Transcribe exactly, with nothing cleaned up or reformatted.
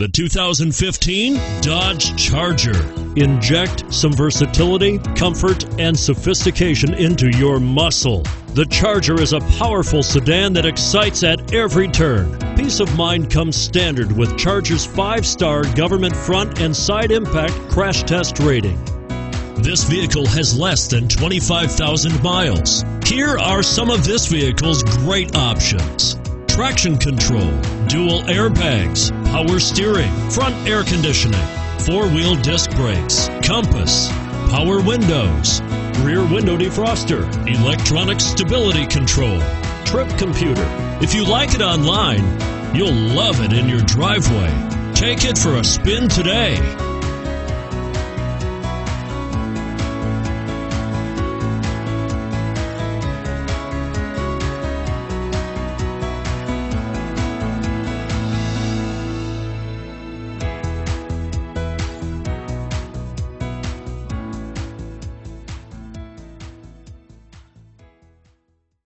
The two thousand fifteen Dodge Charger. Inject some versatility, comfort, and sophistication into your muscle. The Charger is a powerful sedan that excites at every turn. Peace of mind comes standard with Charger's five-star government front and side impact crash test rating. This vehicle has less than twenty-five thousand miles. Here are some of this vehicle's great options: traction control, dual airbags, power steering, front air conditioning, four-wheel disc brakes, compass, power windows, rear window defroster, electronic stability control, trip computer. If you like it online, you'll love it in your driveway. Take it for a spin today.